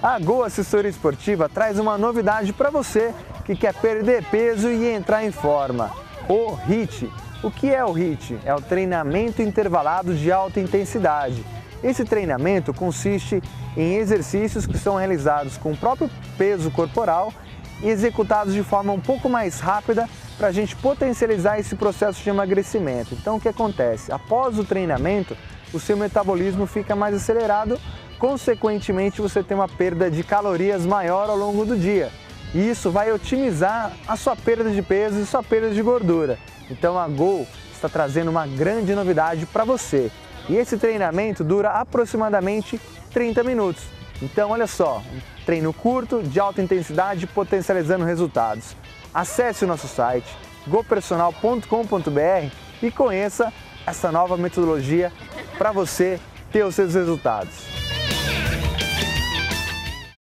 A Go Assessoria Esportiva traz uma novidade para você que quer perder peso e entrar em forma, o HIIT. O que é o HIIT? É o treinamento intervalado de alta intensidade. Esse treinamento consiste em exercícios que são realizados com o próprio peso corporal e executados de forma um pouco mais rápida para a gente potencializar esse processo de emagrecimento. Então o que acontece? Após o treinamento, o seu metabolismo fica mais acelerado, consequentemente você tem uma perda de calorias maior ao longo do dia. E isso vai otimizar a sua perda de peso e sua perda de gordura. Então a Go está trazendo uma grande novidade para você. E esse treinamento dura aproximadamente 30 minutos. Então olha só, um treino curto, de alta intensidade, potencializando resultados. Acesse o nosso site gopersonal.com.br e conheça essa nova metodologia para você ter os seus resultados.